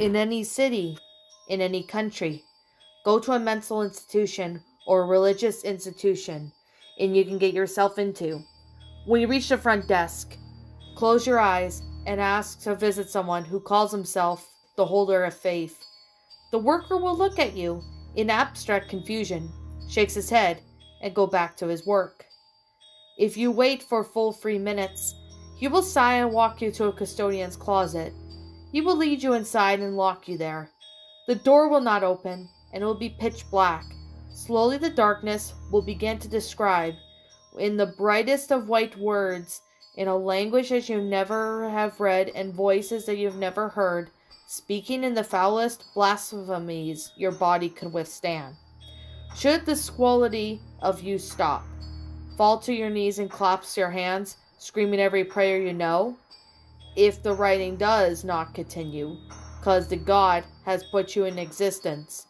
in any city, in any country. Go to a mental institution or a religious institution, and you can get yourself into. When you reach the front desk, close your eyes and ask to visit someone who calls himself the Holder of Faith. The worker will look at you in abstract confusion, shakes his head, and go back to his work. If you wait for full 3 minutes, he will sigh and walk you to a custodian's closet. He will lead you inside and lock you there. The door will not open, and it will be pitch black. Slowly the darkness will begin to describe, in the brightest of white words, in a language that you never have read and voices that you have never heard, speaking in the foulest blasphemies your body could withstand. Should the squalidity of you stop, fall to your knees and clasp your hands, screaming every prayer you know, if the writing does not continue, because the God has put you in existence.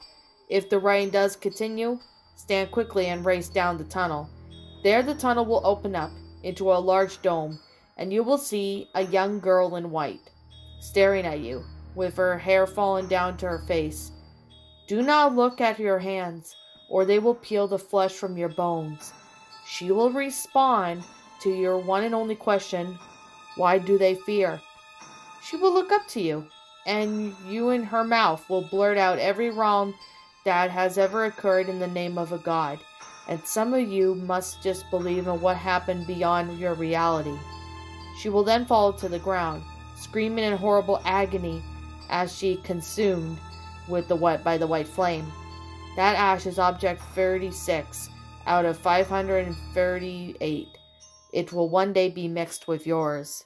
If the writing does continue, stand quickly and race down the tunnel. There the tunnel will open up into a large dome, and you will see a young girl in white, staring at you, with her hair falling down to her face. Do not look at your hands, or they will peel the flesh from your bones. She will respond to your one and only question, why do they fear? She will look up to you, and you in her mouth will blurt out every wrong that has ever occurred in the name of a god, and some of you must just believe in what happened beyond your reality. She will then fall to the ground, screaming in horrible agony as she consumed with by the white flame. That ash is object 36 out of 538. It will one day be mixed with yours.